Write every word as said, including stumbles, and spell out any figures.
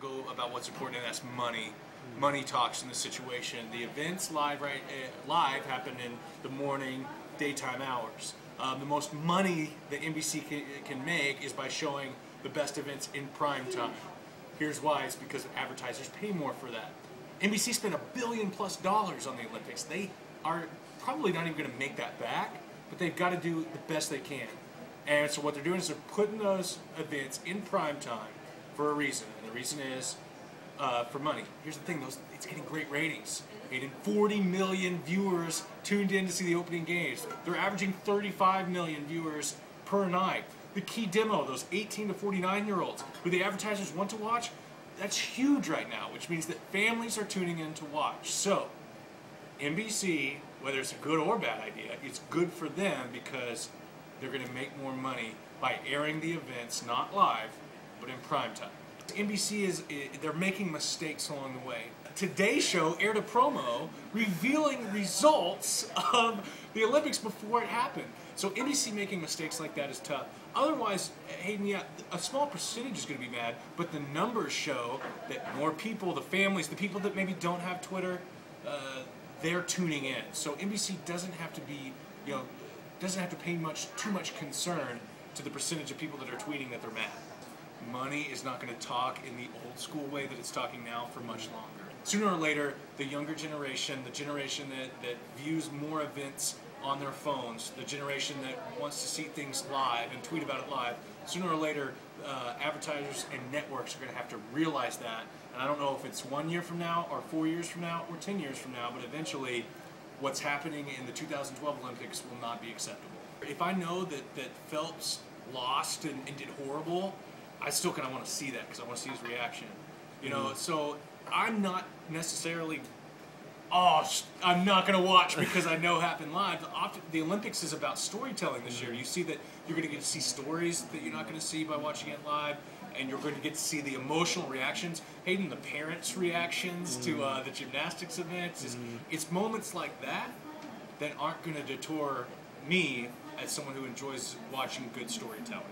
to go about what's important, and that's money. Money talks in the situation. The events live right uh, live happen in the morning, daytime hours. Um, the most money that N B C can, can make is by showing the best events in prime time. Here's why: it's because advertisers pay more for that. N B C spent a billion plus dollars on the Olympics. They are probably not even going to make that back, but they've got to do the best they can. And so what they're doing is they're putting those events in prime time for a reason, and the reason is uh, for money. Here's the thing: those it's getting great ratings. And forty million viewers tuned in to see the opening games. They're averaging thirty-five million viewers per night. The key demo, those eighteen to forty-nine year olds, who the advertisers want to watch, that's huge right now, which means that families are tuning in to watch. So, N B C, whether it's a good or bad idea, it's good for them because they're going to make more money by airing the events, not live, but in primetime. N B C is, they're making mistakes along the way. Today's Show aired a promo revealing results of the Olympics before it happened. So N B C making mistakes like that is tough. Otherwise, Hayden, yeah, a small percentage is going to be mad, but the numbers show that more people, the families, the people that maybe don't have Twitter, uh, they're tuning in. So N B C doesn't have to be, you know, doesn't have to pay much too much concern to the percentage of people that are tweeting that they're mad. Money is not going to talk in the old school way that it's talking now for much longer. Sooner or later, the younger generation, the generation that, that views more events on their phones, the generation that wants to see things live and tweet about it live, sooner or later, uh, advertisers and networks are going to have to realize that. And I don't know if it's one year from now, or four years from now, or ten years from now, but eventually, what's happening in the two thousand twelve Olympics will not be acceptable. If I know that, that Phelps lost and, and did horrible, I still kind of want to see that because I want to see his reaction, you know. Mm. So I'm not necessarily, oh, I'm not going to watch because I know happened live. The, often, the Olympics is about storytelling this year. You see that you're going to get to see stories that you're not going to see by watching it live, and you're going to get to see the emotional reactions, Hayden, the parents' reactions mm. to uh, the gymnastics events. Mm. It's, it's moments like that that aren't going to deter me as someone who enjoys watching good storytelling.